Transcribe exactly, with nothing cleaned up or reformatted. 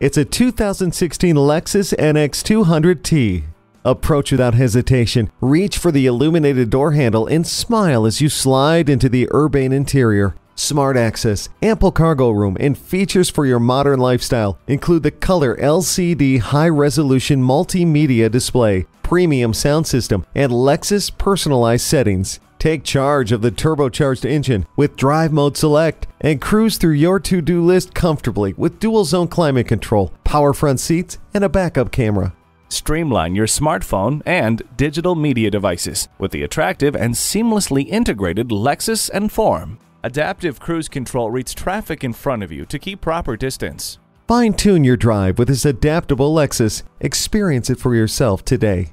It's a two thousand sixteen Lexus N X two hundred T. Approach without hesitation, reach for the illuminated door handle, and smile as you slide into the urbane interior. Smart access, ample cargo room, and features for your modern lifestyle include the color L C D high-resolution multimedia display, premium sound system, and Lexus personalized settings. Take charge of the turbocharged engine with drive mode select and cruise through your to-do list comfortably with dual-zone climate control, power front seats, and a backup camera. Streamline your smartphone and digital media devices with the attractive and seamlessly integrated Lexus Enform. Adaptive cruise control reads traffic in front of you to keep proper distance. Fine-tune your drive with this adaptable Lexus. Experience it for yourself today.